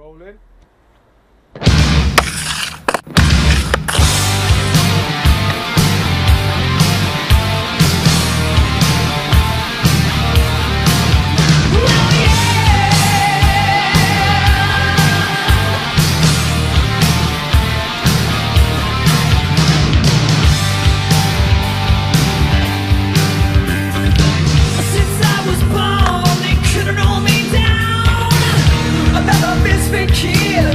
Rolling. Kill